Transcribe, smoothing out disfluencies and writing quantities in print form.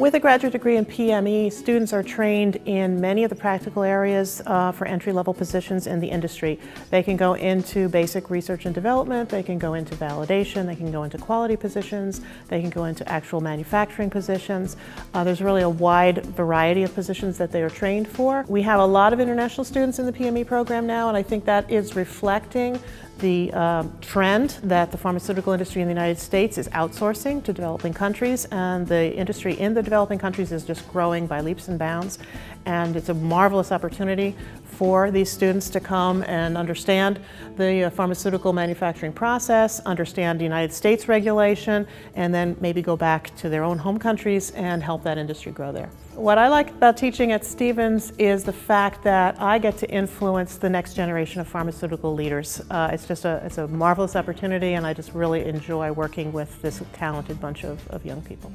With a graduate degree in PME, students are trained in many of the practical areas for entry-level positions in the industry. They can go into basic research and development, they can go into validation, they can go into quality positions, they can go into actual manufacturing positions. There's really a wide variety of positions that they are trained for. We have a lot of international students in the PME program now, and I think that is reflecting the trend that the pharmaceutical industry in the United States is outsourcing to developing countries, and the industry in the developing countries is just growing by leaps and bounds, and it's a marvelous opportunity for these students to come and understand the pharmaceutical manufacturing process, understand the United States regulation, and then maybe go back to their own home countries and help that industry grow there. What I like about teaching at Stevens is the fact that I get to influence the next generation of pharmaceutical leaders. It's a marvelous opportunity, and I just really enjoy working with this talented bunch of young people.